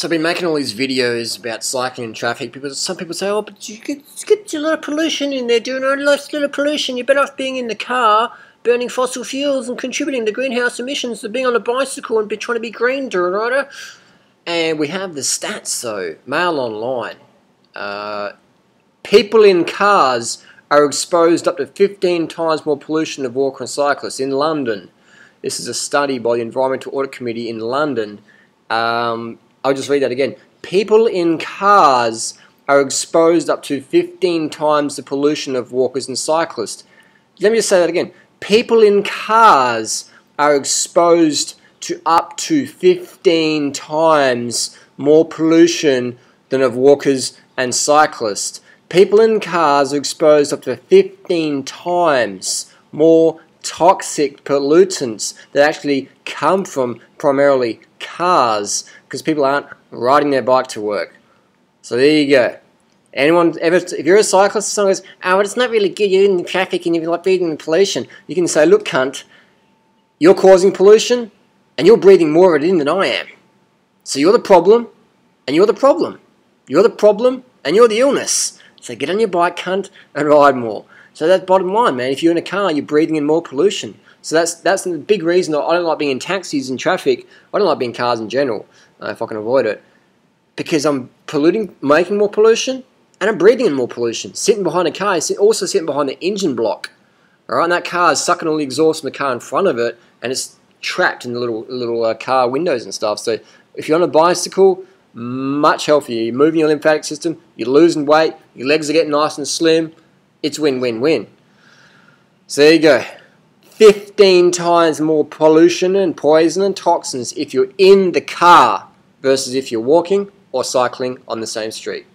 So I've been making all these videos about cycling and traffic. Some people say, oh, but you could get a lot of pollution in there, doing a lot of pollution. You're better off being in the car, burning fossil fuels and contributing to greenhouse emissions than being on a bicycle and trying to be green, Durianrider. And we have the stats, though. Mail Online. People in cars are exposed up to 15 times more pollution than walkers and cyclists in London. This is a study by the Environmental Audit Committee in London. I'll just read that again. People in cars are exposed up to 15 times the pollution of walkers and cyclists. Let me just say that again. People in cars are exposed to up to 15 times more pollution than of walkers and cyclists. People in cars are exposed up to 15 times more toxic pollutants that actually come from primarily cars, because people aren't riding their bike to work. So there you go. Anyone ever, if you're a cyclist, someone goes, oh, but it's not really good, you're in the traffic and you're breathing pollution. You can say, look, cunt, you're causing pollution and you're breathing more of it in than I am. So you're the problem, and you're the problem. You're the problem, and you're the illness. So get on your bike, cunt, and ride more. So that's bottom line, man. If you're in a car, you're breathing in more pollution. So that's the big reason that I don't like being in taxis and traffic. I don't like being in cars in general, if I can avoid it. Because I'm polluting, making more pollution, and I'm breathing in more pollution. Sitting behind a car, also sitting behind the engine block. All right, and that car is sucking all the exhaust from the car in front of it, and it's trapped in the little car windows and stuff. So if you're on a bicycle, much healthier. You're moving your lymphatic system, you're losing weight, your legs are getting nice and slim. It's win-win-win. So there you go. 15 times more pollution and poison and toxins if you're in the car versus if you're walking or cycling on the same street.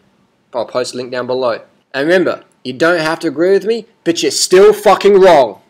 I'll post a link down below. And remember, you don't have to agree with me, but you're still fucking wrong.